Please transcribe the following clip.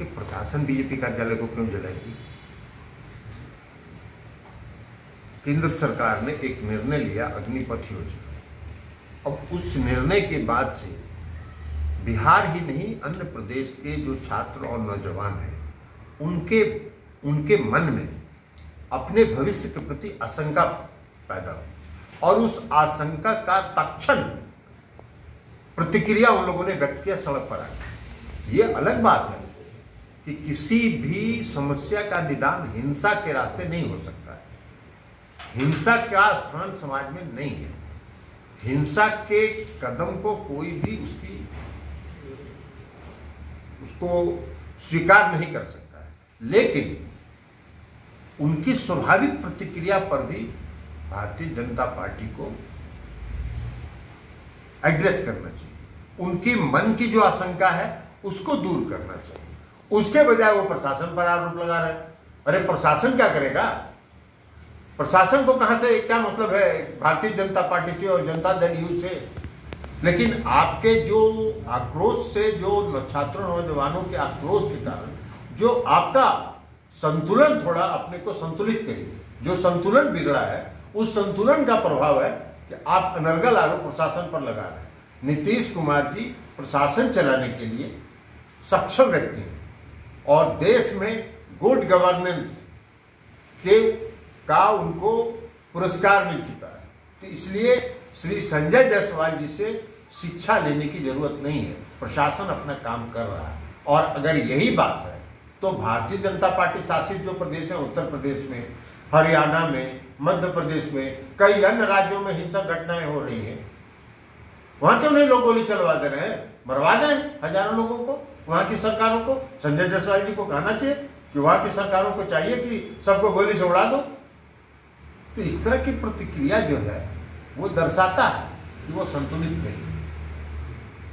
कि प्रशासन बीजेपी कार्यालय को क्यों जलाएगी। केंद्र सरकार ने एक निर्णय लिया अग्निपथ योजना। अब उस निर्णय के बाद से बिहार ही नहीं अन्य प्रदेश के जो छात्र और नौजवान हैं उनके मन में अपने भविष्य के प्रति आशंका पैदा हुई और उस आशंका का तत्क्षण प्रतिक्रिया उन लोगों ने व्यक्त किया सड़क पर आकर। यह अलग बात है कि किसी भी समस्या का निदान हिंसा के रास्ते नहीं हो सकता है। हिंसा का स्थान समाज में नहीं है। हिंसा के कदम को कोई भी उसको स्वीकार नहीं कर सकता है। लेकिन उनकी स्वाभाविक प्रतिक्रिया पर भी भारतीय जनता पार्टी को एड्रेस करना चाहिए। उनकी मन की जो आशंका है उसको दूर करना चाहिए। उसके बजाय वो प्रशासन पर आरोप लगा रहे हैं। अरे प्रशासन क्या करेगा, प्रशासन को कहां से क्या मतलब है भारतीय जनता पार्टी से और जनता दल यू से। लेकिन आपके जो आक्रोश से, जो छात्रों नौजवानों के आक्रोश के कारण जो आपका संतुलन थोड़ा अपने को संतुलित करिए। जो संतुलन बिगड़ा है उस संतुलन का प्रभाव है कि आप अनर्गल आरोप प्रशासन पर लगा रहे हैं। नीतीश कुमार जी प्रशासन चलाने के लिए सक्षम व्यक्ति हैं और देश में गुड गवर्नेंस का उनको पुरस्कार मिल चुका है। तो इसलिए श्री संजय जायसवाल जी से शिक्षा लेने की जरूरत नहीं है। प्रशासन अपना काम कर रहा है और अगर यही बात है तो भारतीय जनता पार्टी शासित जो प्रदेश है, उत्तर प्रदेश में, हरियाणा में, मध्य प्रदेश में, कई अन्य राज्यों में हिंसक घटनाएं हो रही हैं, वहां क्यों नहीं लोग गोली चलवा दे रहे हैं, मरवा दें हजारों लोगों को। वहां की सरकारों को, संजय जायसवाल जी को कहना चाहिए कि वहां की सरकारों को चाहिए कि सबको गोली से उड़ा दो। तो इस तरह की प्रतिक्रिया जो है वो दर्शाता है कि वो संतुलित नहीं है।